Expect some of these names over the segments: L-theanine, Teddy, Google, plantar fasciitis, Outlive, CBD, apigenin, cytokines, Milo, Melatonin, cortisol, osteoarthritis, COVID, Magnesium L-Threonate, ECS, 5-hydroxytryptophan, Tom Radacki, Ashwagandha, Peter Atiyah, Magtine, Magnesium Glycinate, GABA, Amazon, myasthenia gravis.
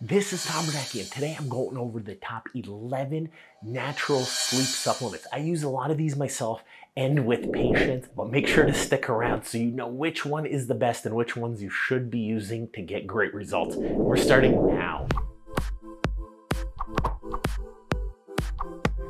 This is Tom Radacki, and today I'm going over the top 11 natural sleep supplements. I use a lot of these myself and with patients, but make sure to stick around so you know which one is the best and which ones you should be using to get great results. We're starting now.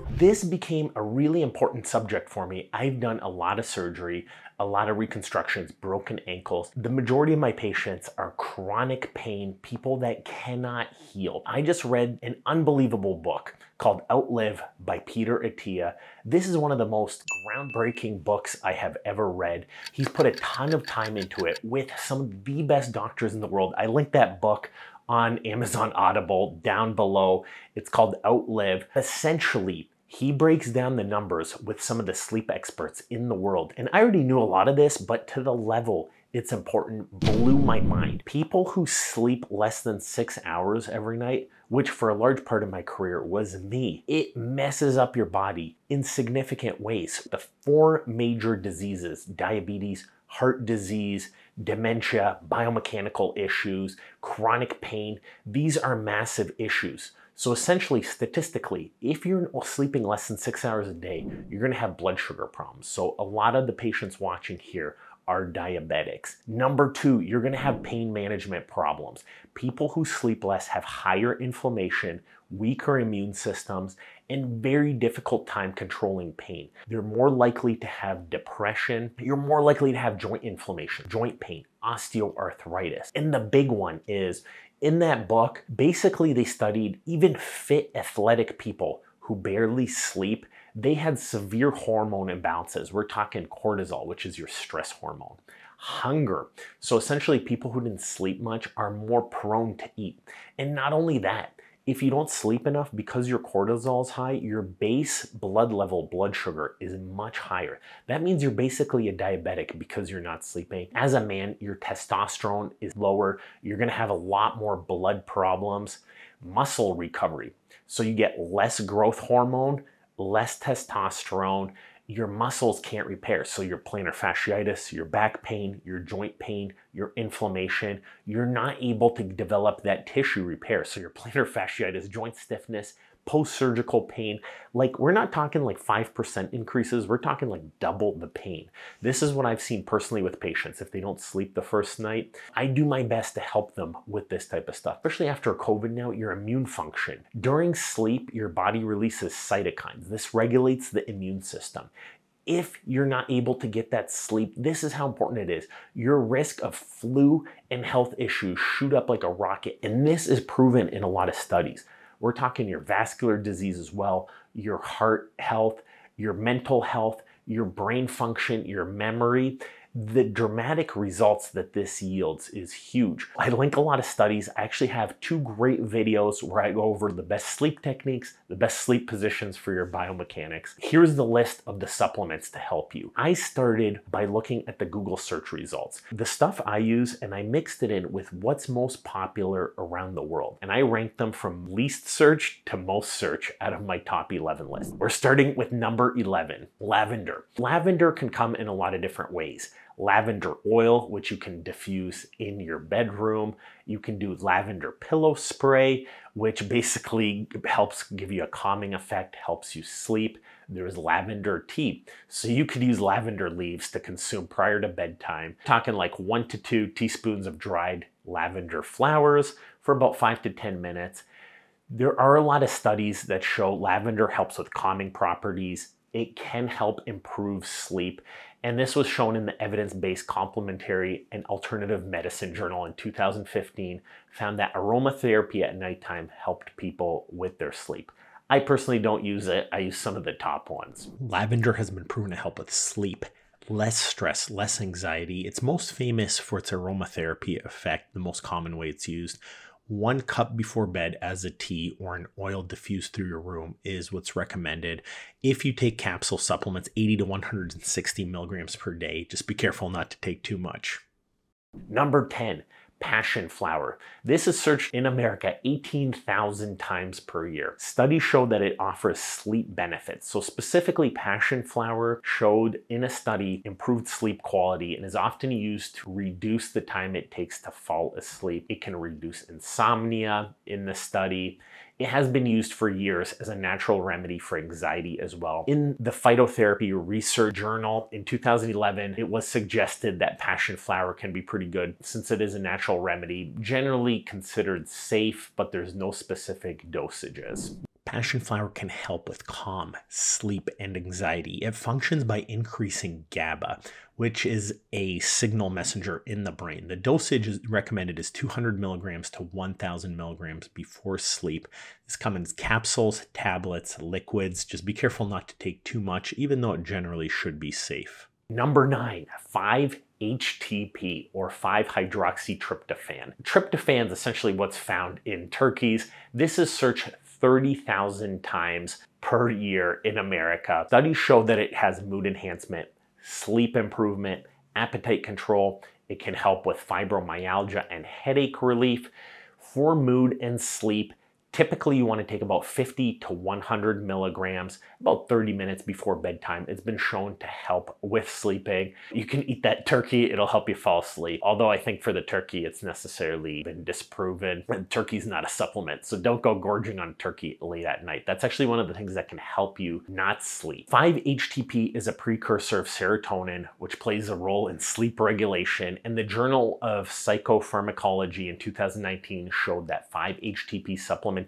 This became a really important subject for me. I've done a lot of surgery, a lot of reconstructions, broken ankles. The majority of my patients are chronic pain, people that cannot heal. I just read an unbelievable book called Outlive by Peter Atiyah. This is one of the most groundbreaking books I have ever read. He's put a ton of time into it with some of the best doctors in the world. I linked that book on Amazon Audible down below. It's called Outlive. Essentially, he breaks down the numbers with some of the sleep experts in the world. And I already knew a lot of this, but to the level it's important blew my mind. People who sleep less than 6 hours every night, which for a large part of my career was me, it messes up your body in significant ways. The four major diseases, diabetes, heart disease, dementia, biomechanical issues, chronic pain, these are massive issues. So essentially, statistically, if you're sleeping less than 6 hours a day, you're gonna have blood sugar problems. So a lot of the patients watching here are diabetics. Number two, you're gonna have pain management problems. People who sleep less have higher inflammation, weaker immune systems, and very difficult time controlling pain. They're more likely to have depression. You're more likely to have joint inflammation, joint pain, osteoarthritis. And the big one is, in that book, basically they studied even fit athletic people who barely sleep. They had severe hormone imbalances. We're talking cortisol, which is your stress hormone. Hunger. So essentially people who didn't sleep much are more prone to eat. And not only that, if you don't sleep enough, because your cortisol is high, your base blood level, blood sugar is much higher. That means you're basically a diabetic because you're not sleeping. As a man, your testosterone is lower. You're gonna have a lot more blood problems, muscle recovery. So you get less growth hormone, less testosterone, your muscles can't repair. So your plantar fasciitis, your back pain, your joint pain, your inflammation, you're not able to develop that tissue repair. So your plantar fasciitis, joint stiffness, post-surgical pain, like we're not talking like 5% increases, we're talking like double the pain. This is what I've seen personally with patients. If they don't sleep the first night, I do my best to help them with this type of stuff, especially after COVID now, your immune function. During sleep, your body releases cytokines. This regulates the immune system. If you're not able to get that sleep, this is how important it is. Your risk of flu and health issues shoot up like a rocket. And this is proven in a lot of studies. We're talking your vascular disease as well, your heart health, your mental health, your brain function, your memory. The dramatic results that this yields is huge. I link a lot of studies. I actually have two great videos where I go over the best sleep techniques, the best sleep positions for your biomechanics. Here's the list of the supplements to help you. I started by looking at the Google search results, the stuff I use, and I mixed it in with what's most popular around the world. And I ranked them from least search to most search out of my top 11 list. We're starting with number 11, lavender. Lavender can come in a lot of different ways. Lavender oil, which you can diffuse in your bedroom. You can do lavender pillow spray, which basically helps give you a calming effect, helps you sleep. There's lavender tea. So you could use lavender leaves to consume prior to bedtime. Talking like 1 to 2 teaspoons of dried lavender flowers for about 5 to 10 minutes. There are a lot of studies that show lavender helps with calming properties. It can help improve sleep. And this was shown in the evidence-based complementary and alternative medicine journal in 2015, found that aromatherapy at nighttime helped people with their sleep. I personally don't use it. I use some of the top ones. Lavender has been proven to help with sleep, less stress, less anxiety. It's most famous for its aromatherapy effect, the most common way it's used. 1 cup before bed as a tea or an oil diffused through your room is what's recommended. If you take capsule supplements, 80 to 160 milligrams per day, just be careful not to take too much. Number 10, passion flower. This is searched in America 18,000 times per year. Studies show that it offers sleep benefits. So specifically, passion flower showed in a study improved sleep quality and is often used to reduce the time it takes to fall asleep. It can reduce insomnia in the study. It has been used for years as a natural remedy for anxiety as well. In the Phytotherapy Research Journal in 2011, it was suggested that passion flower can be pretty good since it is a natural remedy, generally considered safe, but there's no specific dosages. Passion flower can help with calm, sleep, and anxiety. It functions by increasing GABA, which is a signal messenger in the brain. The dosage is recommended is 200 milligrams to 1,000 milligrams before sleep. This comes in capsules, tablets, liquids. Just be careful not to take too much, even though it generally should be safe. Number 9, 5-HTP or 5-hydroxytryptophan. Tryptophan is essentially what's found in turkeys. This is searched 30,000 times per year in America. Studies show that it has mood enhancement, sleep improvement, appetite control. It can help with fibromyalgia and headache relief. For mood and sleep, typically you want to take about 50 to 100 milligrams, about 30 minutes before bedtime. It's been shown to help with sleeping. You can eat that turkey, it'll help you fall asleep. Although I think for the turkey, it's necessarily been disproven. And turkey's not a supplement, so don't go gorging on turkey late at night. That's actually one of the things that can help you not sleep. 5-HTP is a precursor of serotonin, which plays a role in sleep regulation. And the Journal of Psychopharmacology in 2019 showed that 5-HTP supplements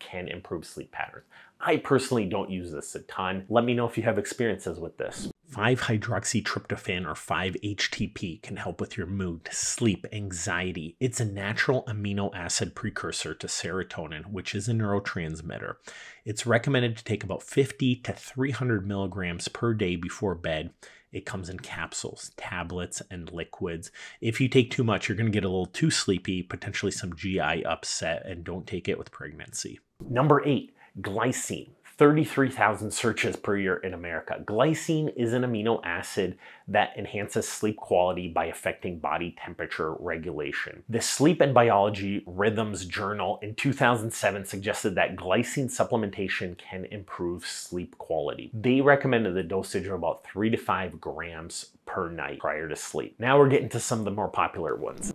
can improve sleep patterns. I personally don't use this a ton. Let me know if you have experiences with this. 5-hydroxytryptophan or 5-HTP can help with your mood, sleep, anxiety. It's a natural amino acid precursor to serotonin, which is a neurotransmitter. It's recommended to take about 50 to 300 milligrams per day before bed. It comes in capsules, tablets, and liquids. If you take too much, you're going to get a little too sleepy, potentially some GI upset, and don't take it with pregnancy. Number 8, glycine. 33,000 searches per year in America. Glycine is an amino acid that enhances sleep quality by affecting body temperature regulation. The Sleep and Biology Rhythms Journal in 2007 suggested that glycine supplementation can improve sleep quality. They recommended the dosage of about 3 to 5 grams per night prior to sleep. Now we're getting to some of the more popular ones.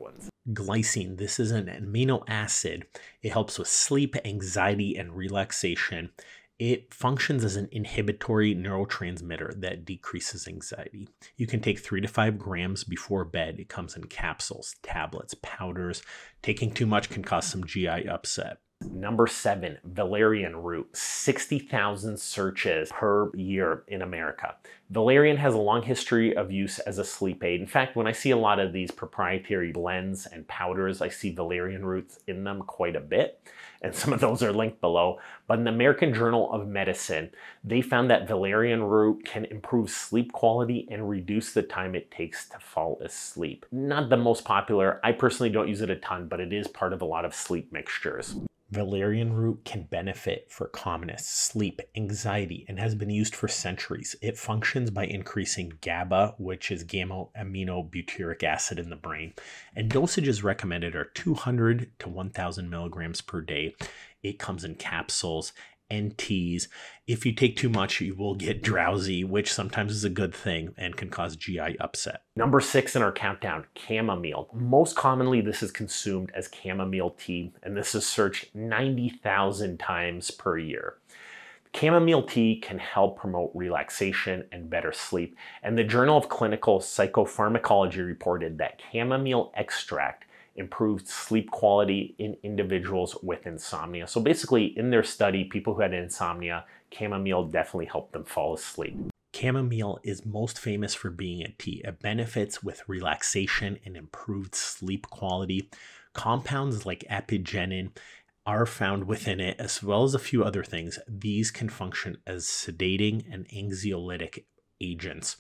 Glycine, this is an amino acid. It helps with sleep, anxiety, and relaxation. It functions as an inhibitory neurotransmitter that decreases anxiety. You can take 3 to 5 grams before bed. It comes in capsules, tablets, powders. Taking too much can cause some GI upset. Number 7, valerian root, 60,000 searches per year in America. Valerian has a long history of use as a sleep aid. In fact, when I see a lot of these proprietary blends and powders, I see valerian roots in them quite a bit. And some of those are linked below. But in the American Journal of Medicine, they found that valerian root can improve sleep quality and reduce the time it takes to fall asleep. Not the most popular. I personally don't use it a ton, but it is part of a lot of sleep mixtures. Valerian root can benefit for calmness, sleep, anxiety, and has been used for centuries. It functions by increasing GABA, which is gamma-aminobutyric acid in the brain, and dosages recommended are 200 to 1,000 milligrams per day. It comes in capsules and teas. If you take too much, you will get drowsy, which sometimes is a good thing and can cause GI upset. Number 6 in our countdown, chamomile. Most commonly, this is consumed as chamomile tea, and this is searched 90,000 times per year. Chamomile tea can help promote relaxation and better sleep, and the Journal of Clinical Psychopharmacology reported that chamomile extract improved sleep quality in individuals with insomnia. So basically, in their study, people who had insomnia, chamomile definitely helped them fall asleep. Chamomile is most famous for being a tea. It benefits with relaxation and improved sleep quality. Compounds like apigenin are found within it, as well as a few other things. These can function as sedating and anxiolytic agents.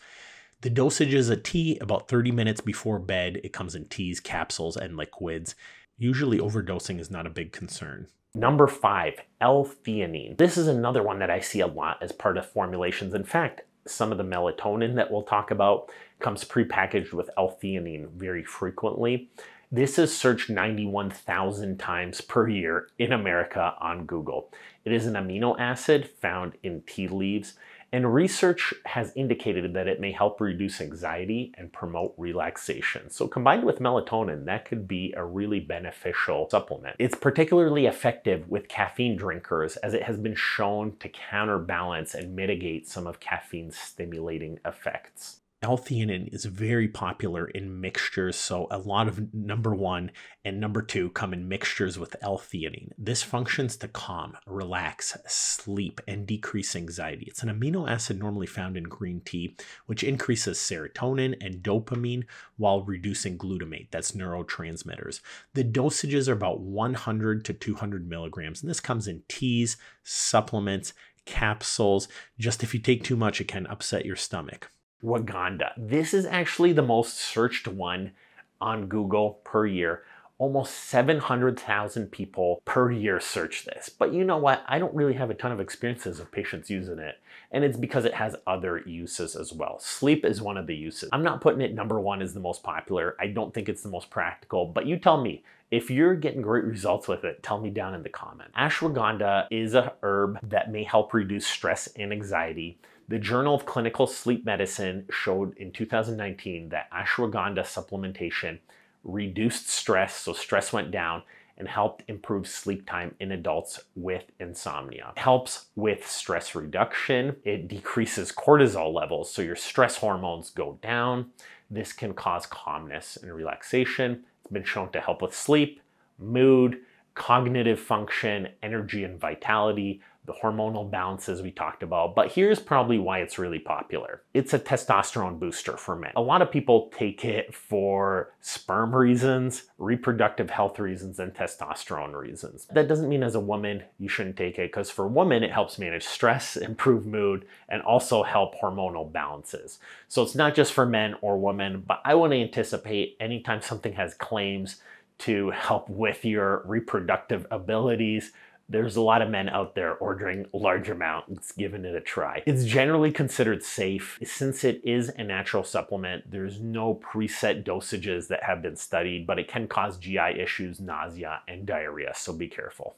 The dosage is a tea about 30 minutes before bed. It comes in teas, capsules, and liquids. Usually overdosing is not a big concern. Number 5, L-theanine. This is another one that I see a lot as part of formulations. In fact, some of the melatonin that we'll talk about comes prepackaged with L-theanine very frequently. This is searched 91,000 times per year in America on Google. It is an amino acid found in tea leaves, and research has indicated that it may help reduce anxiety and promote relaxation. So combined with melatonin, that could be a really beneficial supplement. It's particularly effective with caffeine drinkers, as it has been shown to counterbalance and mitigate some of caffeine's stimulating effects. L-theanine is very popular in mixtures, so a lot of number 1 and number 2 come in mixtures with L-theanine. This functions to calm, relax, sleep, and decrease anxiety. It's an amino acid normally found in green tea, which increases serotonin and dopamine while reducing glutamate, that's neurotransmitters. The dosages are about 100 to 200 milligrams, and this comes in teas, supplements, capsules. Just if you take too much, it can upset your stomach. Ashwagandha. This is actually the most searched one on Google per year. Almost 700,000 people per year search this. But you know what? I don't really have a ton of experiences of patients using it. And it's because it has other uses as well. Sleep is one of the uses. I'm not putting it number 1 as the most popular. I don't think it's the most practical, but you tell me. If you're getting great results with it, tell me down in the comments. Ashwagandha is a herb that may help reduce stress and anxiety. The Journal of Clinical Sleep Medicine showed in 2019 that ashwagandha supplementation reduced stress, so stress went down, and helped improve sleep time in adults with insomnia. It helps with stress reduction. It decreases cortisol levels, so your stress hormones go down. This can cause calmness and relaxation. It's been shown to help with sleep, mood, cognitive function, energy and vitality, the hormonal balances we talked about, but here's probably why it's really popular. It's a testosterone booster for men. A lot of people take it for sperm reasons, reproductive health reasons, and testosterone reasons. That doesn't mean as a woman you shouldn't take it, because for women it helps manage stress, improve mood, and also help hormonal balances. So it's not just for men or women, but I want to anticipate anytime something has claims to help with your reproductive abilities, there's a lot of men out there ordering large amounts, giving it a try. It's generally considered safe. Since it is a natural supplement, there's no preset dosages that have been studied, but it can cause GI issues, nausea, and diarrhea, so be careful.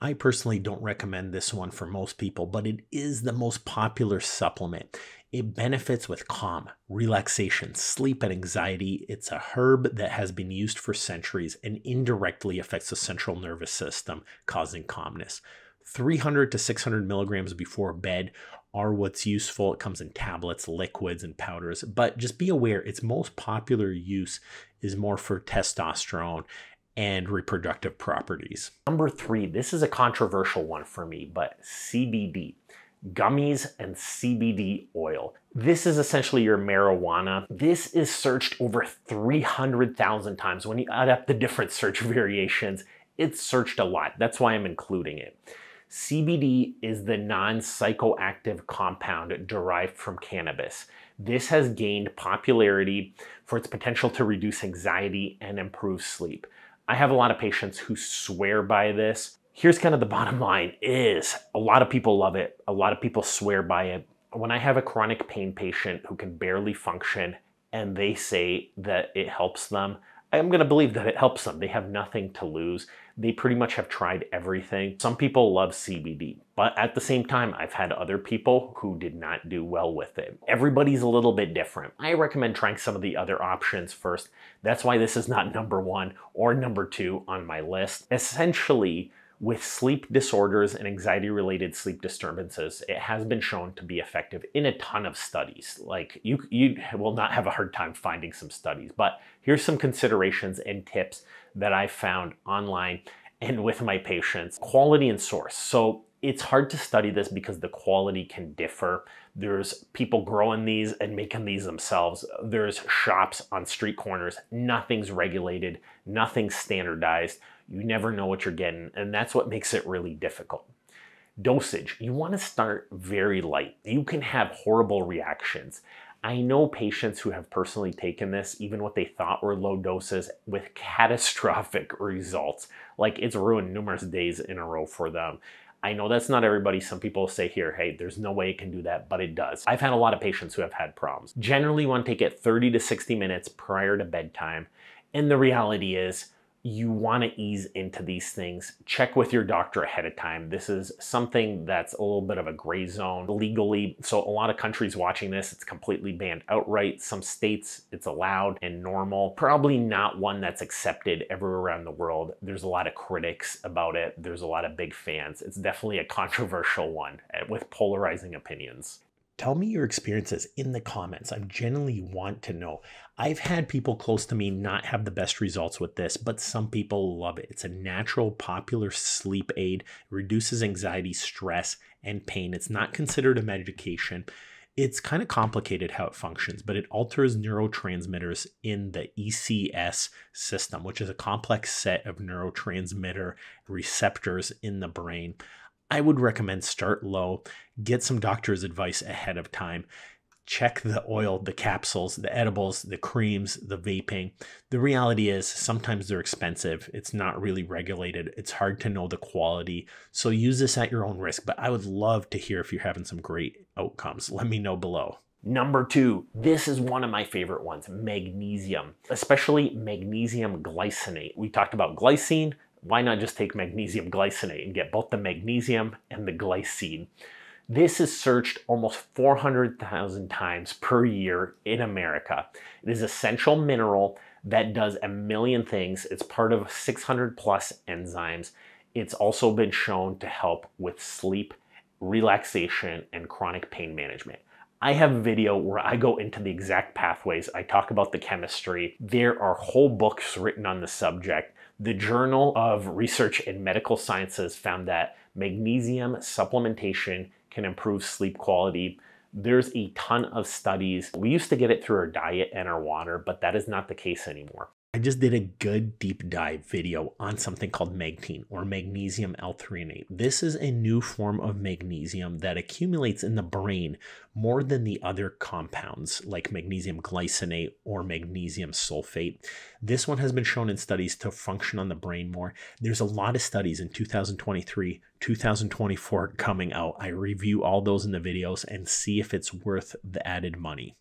I personally don't recommend this one for most people, but it is the most popular supplement. It benefits with calm, relaxation, sleep, and anxiety. It's a herb that has been used for centuries and indirectly affects the central nervous system, causing calmness. 300 to 600 milligrams before bed are what's useful. It comes in tablets, liquids, and powders, but just be aware its most popular use is more for testosterone and reproductive properties. Number 3, this is a controversial one for me, but CBD, gummies and CBD oil. This is essentially your marijuana. This is searched over 300,000 times. When you add up the different search variations, it's searched a lot. That's why I'm including it. CBD is the non-psychoactive compound derived from cannabis. This has gained popularity for its potential to reduce anxiety and improve sleep. I have a lot of patients who swear by this. Here's kind of the bottom line is a lot of people love it. A lot of people swear by it. When I have a chronic pain patient who can barely function and they say that it helps them, I'm going to believe that it helps them. They have nothing to lose. They pretty much have tried everything. Some people love CBD, but at the same time, I've had other people who did not do well with it. Everybody's a little bit different. I recommend trying some of the other options first. That's why this is not number 1 or number 2 on my list. Essentially, with sleep disorders and anxiety-related sleep disturbances, it has been shown to be effective in a ton of studies. Like you will not have a hard time finding some studies, but here's some considerations and tips that I found online and with my patients. Quality and source. So it's hard to study this because the quality can differ. There's people growing these and making these themselves. There's shops on street corners. Nothing's regulated, nothing's standardized. You never know what you're getting, and that's what makes it really difficult. Dosage, you want to start very light. You can have horrible reactions. I know patients who have personally taken this, even what they thought were low doses, with catastrophic results. Like, it's ruined numerous days in a row for them. I know that's not everybody. Some people say here, hey, there's no way it can do that, but it does. I've had a lot of patients who have had problems. Generally, you want to take it 30 to 60 minutes prior to bedtime. And the reality is you want to ease into these things. Check with your doctor ahead of time. This is something that's a little bit of a gray zone legally. So a lot of countries watching this, it's completely banned outright. Some states it's allowed and normal. Probably not one that's accepted everywhere around the world. There's a lot of critics about it. There's a lot of big fans. It's definitely a controversial one with polarizing opinions. Tell me your experiences in the comments. I generally want to know. I've had people close to me not have the best results with this, but some people love it. It's a natural, popular sleep aid, reduces anxiety, stress, and pain. It's not considered a medication. It's kind of complicated how it functions, but it alters neurotransmitters in the ECS system, which is a complex set of neurotransmitter receptors in the brain. I would recommend start low, get some doctor's advice ahead of time, check the oil, the capsules, the edibles, the creams, the vaping. The reality is sometimes they're expensive. It's not really regulated. It's hard to know the quality. So use this at your own risk, but I would love to hear if you're having some great outcomes. Let me know below. Number 2, this is one of my favorite ones, magnesium, especially magnesium glycinate. We talked about glycine. Why not just take magnesium glycinate and get both the magnesium and the glycine? This is searched almost 400,000 times per year in America. It is an essential mineral that does a million things. It's part of 600+ enzymes. It's also been shown to help with sleep, relaxation, and chronic pain management. I have a video where I go into the exact pathways. I talk about the chemistry. There are whole books written on the subject. The Journal of Research in Medical Sciences found that magnesium supplementation can improve sleep quality. There's a ton of studies. We used to get it through our diet and our water, but that is not the case anymore. I just did a good deep dive video on something called Magtine, or Magnesium L-Threonate. This is a new form of magnesium that accumulates in the brain more than the other compounds like magnesium glycinate or magnesium sulfate. This one has been shown in studies to function on the brain more. There's a lot of studies in 2023, 2024 coming out. I review all those in the videos and see if it's worth the added money.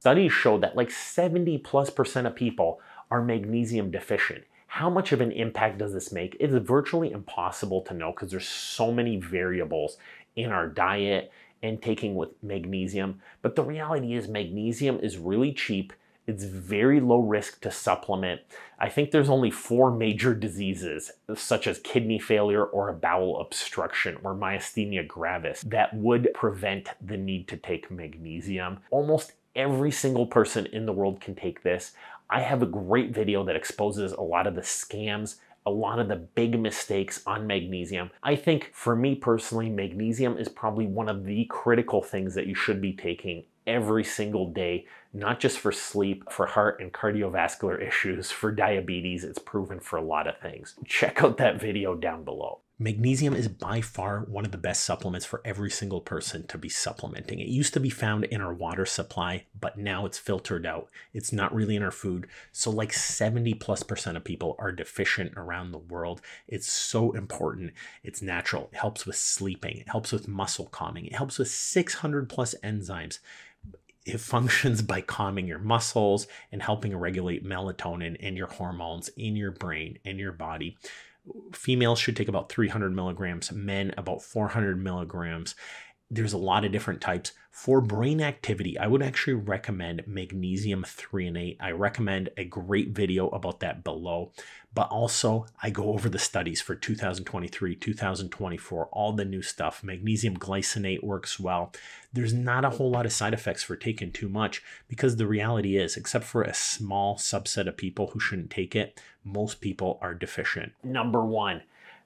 Studies show that like 70%+ of people are magnesium deficient. How much of an impact does this make? It's virtually impossible to know because there's so many variables in our diet and taking with magnesium. But the reality is magnesium is really cheap. It's very low risk to supplement. I think there's only 4 major diseases, such as kidney failure or a bowel obstruction or myasthenia gravis, that would prevent the need to take magnesium. Almost every single person in the world can take this. I have a great video that exposes a lot of the scams, a lot of the big mistakes on magnesium. I think for me personally, magnesium is probably one of the critical things that you should be taking every single day, not just for sleep, for heart and cardiovascular issues, for diabetes. It's proven for a lot of things. Check out that video down below. Magnesium is by far one of the best supplements for every single person to be supplementing. It used to be found in our water supply, but now it's filtered out. It's not really in our food. So like 70%+ of people are deficient around the world. It's so important. It's natural. It helps with sleeping. It helps with muscle calming. It helps with 600+ enzymes. It functions by calming your muscles and helping regulate melatonin and your hormones in your brain and your body. Females should take about 300 milligrams, men about 400 milligrams. There's a lot of different types. For brain activity, I would actually recommend magnesium threonate. I recommend a great video about that below. But also, I go over the studies for 2023, 2024, all the new stuff. Magnesium glycinate works well. There's not a whole lot of side effects for taking too much, because the reality is, except for a small subset of people who shouldn't take it, most people are deficient. Number 1,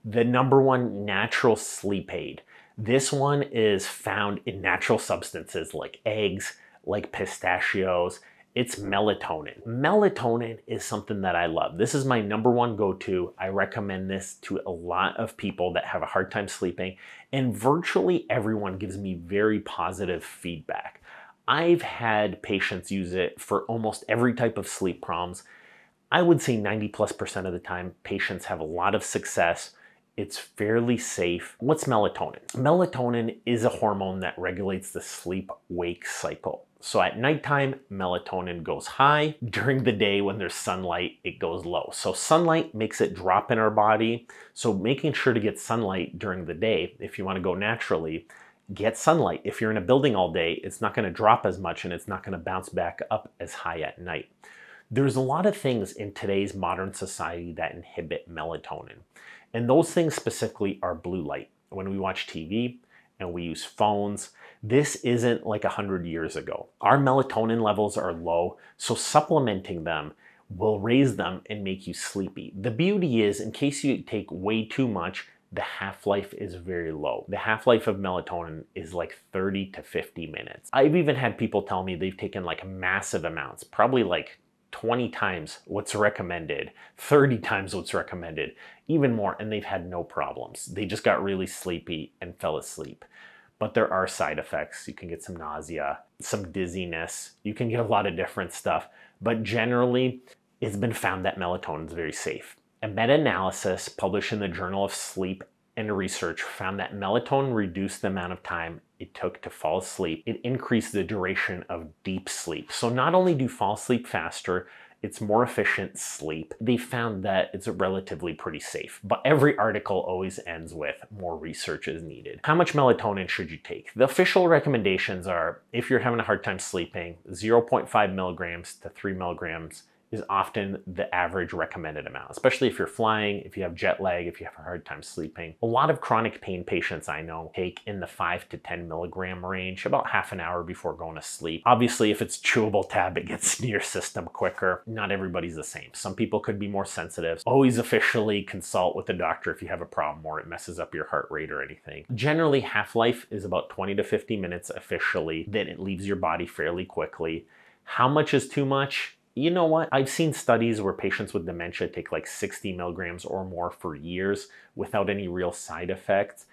the #1 natural sleep aid. This one is found in natural substances like eggs, like pistachios. It's melatonin. Melatonin is something that I love. This is my #1 go-to. I recommend this to a lot of people that have a hard time sleeping, and virtually everyone gives me very positive feedback. I've had patients use it for almost every type of sleep problems. I would say 90%+ of the time, patients have a lot of success. It's fairly safe. What's melatonin? Melatonin is a hormone that regulates the sleep-wake cycle. So at nighttime, melatonin goes high. During the day when there's sunlight, it goes low. So sunlight makes it drop in our body. So making sure to get sunlight during the day, if you want to go naturally, get sunlight. If you're in a building all day, it's not going to drop as much and it's not going to bounce back up as high at night. There's a lot of things in today's modern society that inhibit melatonin. And those things specifically are blue light. When we watch TV and we use phones, this isn't like 100 years ago. Our melatonin levels are low, so supplementing them will raise them and make you sleepy. The beauty is, in case you take way too much, the half-life is very low. The half-life of melatonin is like 30 to 50 minutes. I've even had people tell me they've taken like massive amounts, probably like 20 times what's recommended, 30 times what's recommended, even more, and they've had no problems. They just got really sleepy and fell asleep. But there are side effects. You can get some nausea, some dizziness. You can get a lot of different stuff. But generally, it's been found that melatonin is very safe. A meta-analysis published in the Journal of Sleep and Research found that melatonin reduced the amount of time it took to fall asleep. It increased the duration of deep sleep. So not only do you fall asleep faster, it's more efficient sleep. They found that it's relatively pretty safe, but every article always ends with more research is needed. How much melatonin should you take? The official recommendations are, if you're having a hard time sleeping, 0.5 milligrams to 3 milligrams is often the average recommended amount, especially if you're flying, if you have jet lag, if you have a hard time sleeping. A lot of chronic pain patients I know take in the 5 to 10 milligram range about half an hour before going to sleep. Obviously, if it's chewable tab, it gets into your system quicker. Not everybody's the same. Some people could be more sensitive. Always officially consult with a doctor if you have a problem or it messes up your heart rate or anything. Generally, half-life is about 20 to 50 minutes officially. Then it leaves your body fairly quickly. How much is too much? You know what? I've seen studies where patients with dementia take like 60 milligrams or more for years without any real side effects.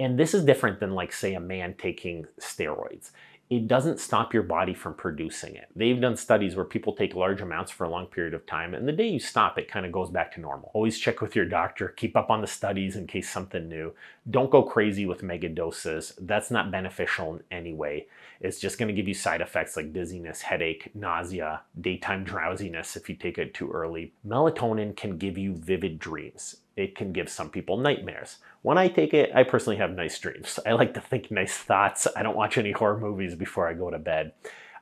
And this is different than, like, say, a man taking steroids. It doesn't stop your body from producing it. They've done studies where people take large amounts for a long period of time, and the day you stop, it kind of goes back to normal. Always check with your doctor, keep up on the studies in case something new. Don't go crazy with mega doses. That's not beneficial in any way. It's just gonna give you side effects like dizziness, headache, nausea, daytime drowsiness if you take it too early. Melatonin can give you vivid dreams. It can give some people nightmares. When I take it, I personally have nice dreams. I like to think nice thoughts. I don't watch any horror movies before I go to bed.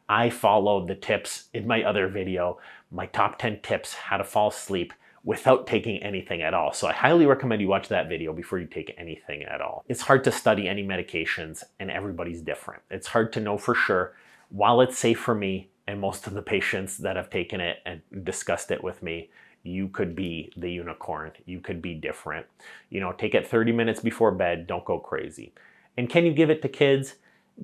I followed the tips in my other video, my top 10 tips, how to fall asleep without taking anything at all. So I highly recommend you watch that video before you take anything at all. It's hard to study any medications and everybody's different. It's hard to know for sure. While it's safe for me and most of the patients that have taken it and discussed it with me, you could be the unicorn. You could be different. You know, take it 30 minutes before bed. Don't go crazy. And can you give it to kids?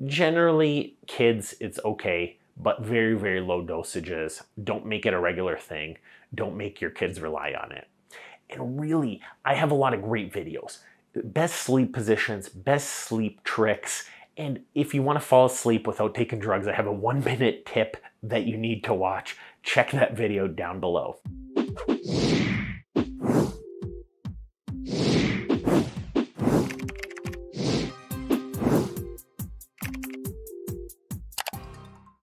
Generally, kids, it's okay, but very, very low dosages. Don't make it a regular thing. Don't make your kids rely on it. And really, I have a lot of great videos. Best sleep positions, best sleep tricks. And if you want to fall asleep without taking drugs, I have a 1-minute tip that you need to watch. Check that video down below.